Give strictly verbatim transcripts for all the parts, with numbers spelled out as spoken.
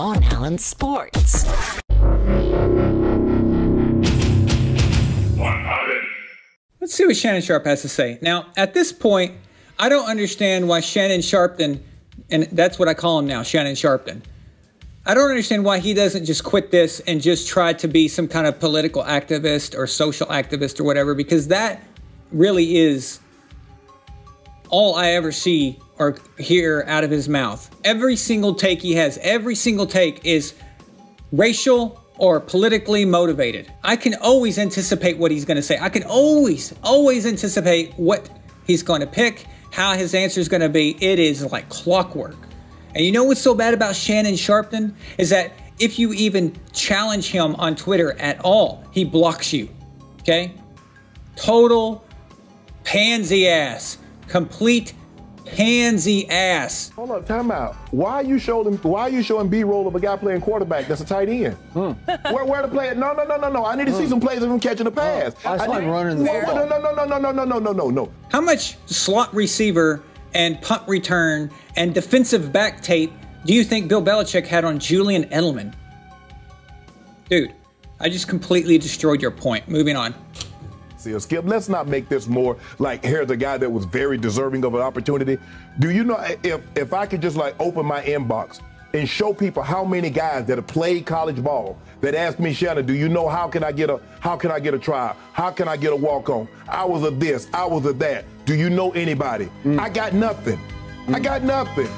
VonAllen Sports. Let's see what Shannon Sharpe has to say. Now, at this point, I don't understand why Shannon Sharpe, and that's what I call him now, Shannon Sharpe, I don't understand why he doesn't just quit this and just try to be some kind of political activist or social activist or whatever, because that really is all I ever see or hear out of his mouth. Every single take he has, every single take is racial or politically motivated. I can always anticipate what he's going to say. I can always, always anticipate what he's going to pick, how his answer is going to be. It is like clockwork. And you know what's so bad about Shannon Sharpe is that if you even challenge him on Twitter at all, he blocks you, okay? Total pansy ass, complete pansy ass. Hold up, time out. Why are you showing, why are you showing B-roll of a guy playing quarterback that's a tight end? Mm. Where, where to play it? No, no, no, no, no. I need to mm. see some plays of him catching the pass. Oh, I saw him running the ball. No, no, no, no, no, no, no, no, no, no. How much slot receiver and punt return and defensive back tape do you think Bill Belichick had on Julian Edelman? Dude, I just completely destroyed your point. Moving on. See, Skip, let's not make this more like here's a guy that was very deserving of an opportunity. Do you know if, if I could just like open my inbox and show people how many guys that have played college ball that asked me, Shannon, do you know how can I get a how can I get a trial? How can I get a walk-on? I was a this, I was a that. Do you know anybody? Mm. I got nothing. Mm. I got nothing.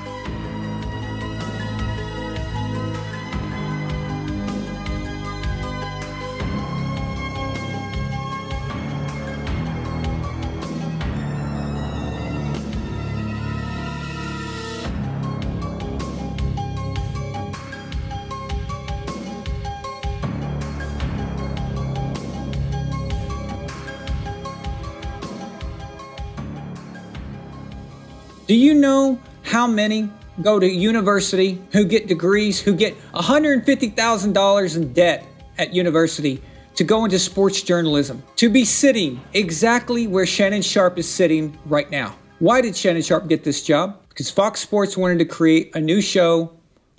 Do you know how many go to university, who get degrees, who get one hundred fifty thousand dollars in debt at university to go into sports journalism, to be sitting exactly where Shannon Sharpe is sitting right now? Why did Shannon Sharpe get this job? Because Fox Sports wanted to create a new show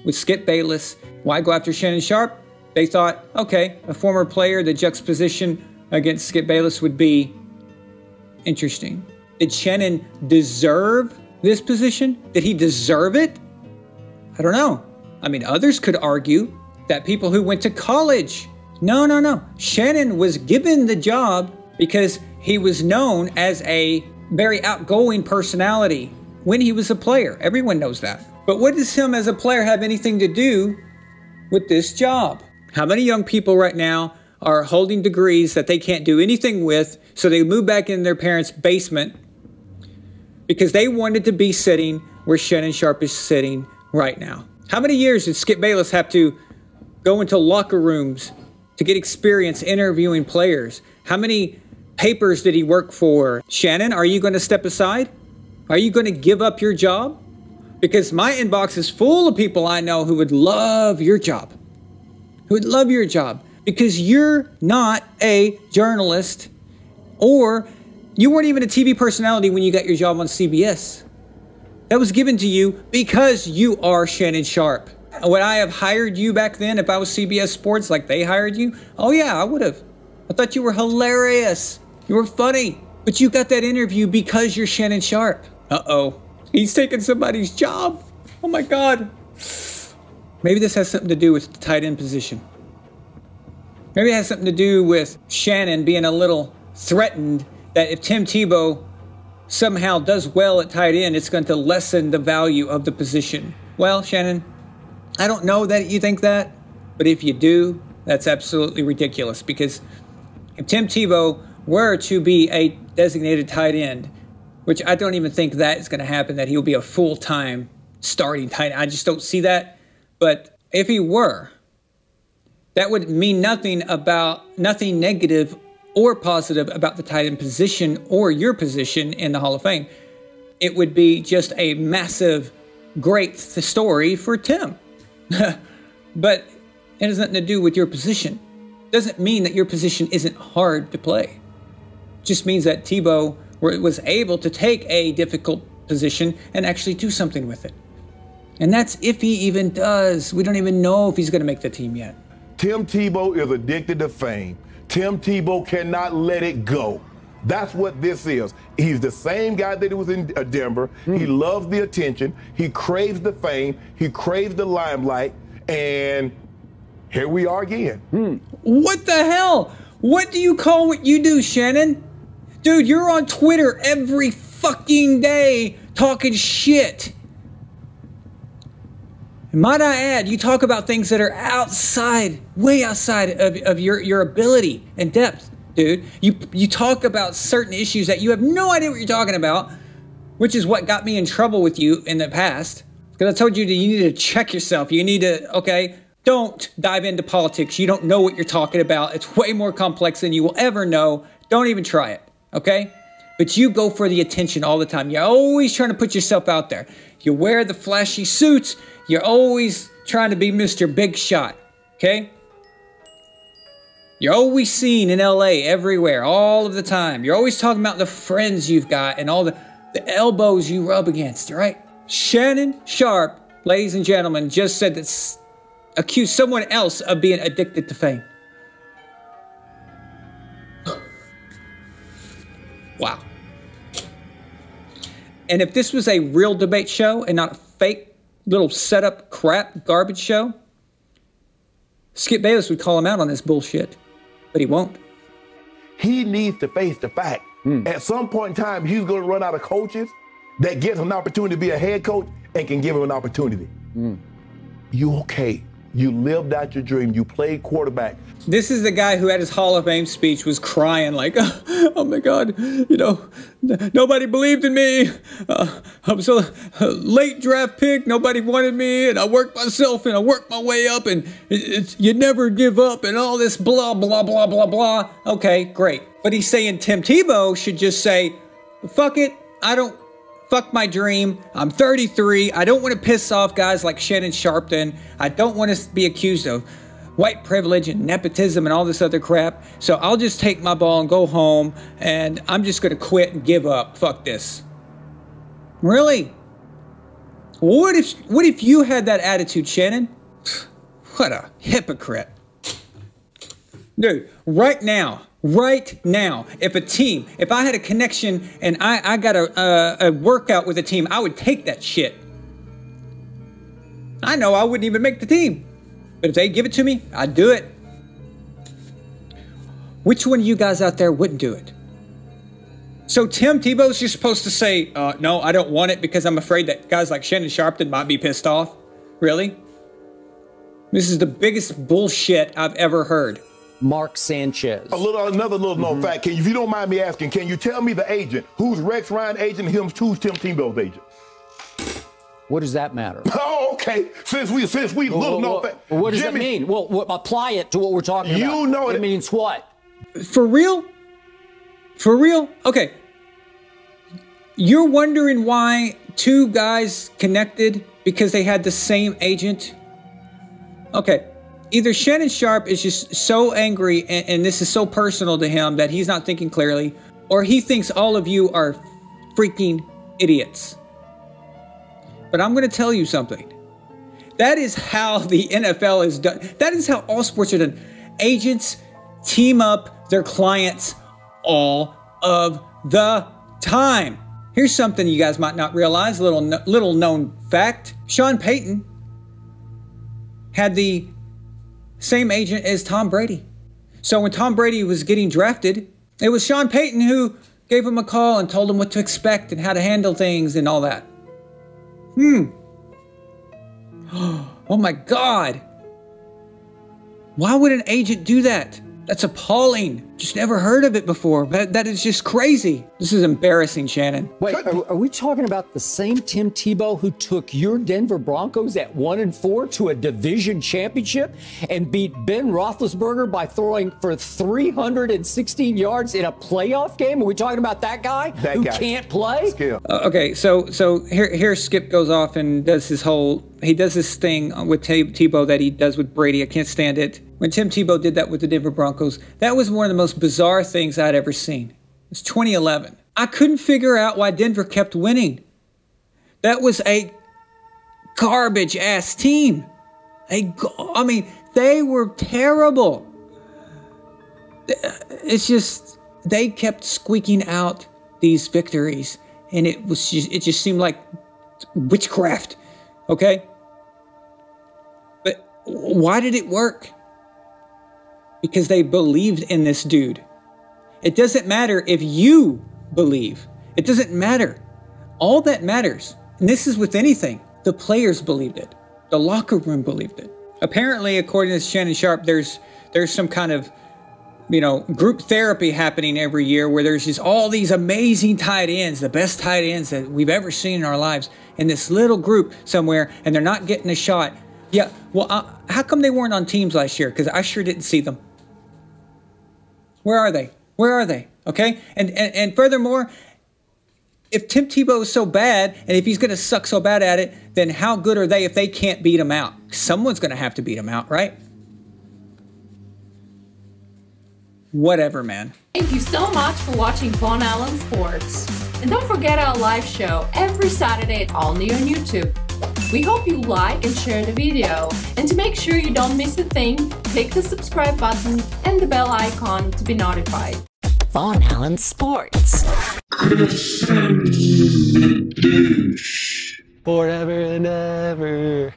with Skip Bayless. Why go after Shannon Sharpe? They thought, okay, a former player, the juxtaposition against Skip Bayless would be interesting. Did Shannon deserve this position? Did he deserve it? I don't know. I mean, others could argue that people who went to college. No, no, no. Shannon was given the job because he was known as a very outgoing personality when he was a player. Everyone knows that. But what does him as a player have anything to do with this job? How many young people right now are holding degrees that they can't do anything with, so they move back in their parents' basement because they wanted to be sitting where Shannon Sharpe is sitting right now? How many years did Skip Bayless have to go into locker rooms to get experience interviewing players? How many papers did he work for? Shannon, are you going to step aside? Are you going to give up your job? Because my inbox is full of people I know who would love your job, who would love your job, because you're not a journalist, or you weren't even a T V personality when you got your job on C B S. That was given to you because you are Shannon Sharpe. Would I have hired you back then if I was C B S Sports like they hired you? Oh yeah, I would have. I thought you were hilarious. You were funny. But you got that interview because you're Shannon Sharpe. Uh-oh. He's taking somebody's job. Oh my God. Maybe this has something to do with the tight end position. Maybe it has something to do with Shannon being a little threatened that if Tim Tebow somehow does well at tight end, it's going to lessen the value of the position. Well, Shannon, I don't know that you think that, but if you do, that's absolutely ridiculous, because if Tim Tebow were to be a designated tight end, which I don't even think that is going to happen, that he'll be a full-time starting tight end. I just don't see that. But if he were, that would mean nothing about, nothing negative or positive about the tight end position or your position in the Hall of Fame. It would be just a massive, great story for Tim. But it has nothing to do with your position. Doesn't mean that your position isn't hard to play. Just means that Tebow was able to take a difficult position and actually do something with it. And that's if he even does. We don't even know if he's going to make the team yet. Tim Tebow is addicted to fame. Tim Tebow cannot let it go. That's what this is. He's the same guy that was in Denver. Mm. He loves the attention. He craves the fame. He craves the limelight. And here we are again. Mm. What the hell? What do you call what you do, Shannon? Dude, you're on Twitter every fucking day talking shit. And might I add, you talk about things that are outside, way outside of, of your, your ability and depth. Dude, you you talk about certain issues that you have no idea what you're talking about, which is what got me in trouble with you in the past. Because I told you that you need to check yourself. You need to, okay, don't dive into politics. You don't know what you're talking about. It's way more complex than you will ever know. Don't even try it, okay? But you go for the attention all the time. You're always trying to put yourself out there. You wear the flashy suits. You're always trying to be Mister Big Shot, okay? You're always seen in L A everywhere, all of the time. You're always talking about the friends you've got and all the, the elbows you rub against, right? Shannon Sharpe, ladies and gentlemen, just said that accused someone else of being addicted to fame. Wow. And if this was a real debate show and not a fake little setup crap garbage show, Skip Bayless would call him out on this bullshit. But he won't. He needs to face the fact. Hmm. At some point in time, he's going to run out of coaches that gives him an opportunity to be a head coach and can give him an opportunity. Hmm. You okay. You lived out your dream. You played quarterback. This is the guy who at his Hall of Fame speech was crying like, oh, oh my God, you know, nobody believed in me. Uh, I'm so uh, late draft pick. Nobody wanted me. And I worked myself and I worked my way up and it's, you never give up and all this blah, blah, blah, blah, blah. Okay, great. But he's saying Tim Tebow should just say, fuck it. I don't. Fuck my dream. I'm thirty-three. I don't want to piss off guys like Shannon Sharpe. I don't want to be accused of white privilege and nepotism and all this other crap. So I'll just take my ball and go home and I'm just going to quit and give up. Fuck this. Really? What if, what if you had that attitude, Shannon? What a hypocrite. Dude, right now. Right now, if a team, if I had a connection and I, I got a, uh, a workout with a team, I would take that shit. I know I wouldn't even make the team. But if they give it to me, I'd do it. Which one of you guys out there wouldn't do it? So Tim Tebow's just supposed to say, uh, no, I don't want it because I'm afraid that guys like Shannon Sharpe might be pissed off. Really? This is the biggest bullshit I've ever heard. Mark Sanchez. A little, another little known mm-hmm. fact. Can you, if you don't mind me asking, can you tell me the agent? Who's Rex Ryan agent? Him? Who's Tim Tebow's agent? What does that matter? Oh, okay. Since we, since we well, little well, known well, fact. What does Jimmy, it mean? Well, well, apply it to what we're talking you about. You know it. It means what? For real? For real? Okay. You're wondering why two guys connected because they had the same agent? Okay. Either Shannon Sharpe is just so angry and, and this is so personal to him that he's not thinking clearly, or he thinks all of you are freaking idiots. But I'm going to tell you something. That is how the N F L is done. That is how all sports are done. Agents team up their clients all of the time. Here's something you guys might not realize, little, little known fact. Sean Payton had the same agent as Tom Brady. So when Tom Brady was getting drafted, it was Sean Payton who gave him a call and told him what to expect and how to handle things and all that. Hmm. Oh my God. Why would an agent do that? That's appalling. Just never heard of it before. That, that is just crazy. This is embarrassing, Shannon. Wait, are, are we talking about the same Tim Tebow who took your Denver Broncos at one and four to a division championship and beat Ben Roethlisberger by throwing for three hundred sixteen yards in a playoff game? Are we talking about that guy that who guy. can't play? Uh, okay, so so here here Skip goes off and does his whole he does this thing with T Tebow that he does with Brady. I can't stand it. When Tim Tebow did that with the Denver Broncos, that was one of the most bizarre things I'd ever seen. It's twenty eleven. I couldn't figure out why Denver kept winning. That was a garbage-ass team. A, I mean, they were terrible. It's just, they kept squeaking out these victories, and it was just, it just seemed like witchcraft, okay? But why did it work? Because they believed in this dude. It doesn't matter if you believe. It doesn't matter. All that matters, and this is with anything, the players believed it. The locker room believed it. Apparently, according to Shannon Sharpe, there's there's some kind of, you know, group therapy happening every year where there's just all these amazing tight ends, the best tight ends that we've ever seen in our lives, in this little group somewhere, and they're not getting a shot. Yeah, well, uh, how come they weren't on teams last year? Because I sure didn't see them. Where are they? Where are they? Okay? And, and, and furthermore, if Tim Tebow is so bad, and if he's going to suck so bad at it, then how good are they if they can't beat him out? Someone's going to have to beat him out, right? Whatever, man. Thank you so much for watching VonAllen Sports. And don't forget our live show every Saturday only on YouTube. We hope you like and share the video. And to make sure you don't miss a thing, click the subscribe button and the bell icon to be notified. VonAllen Sports. Forever and ever.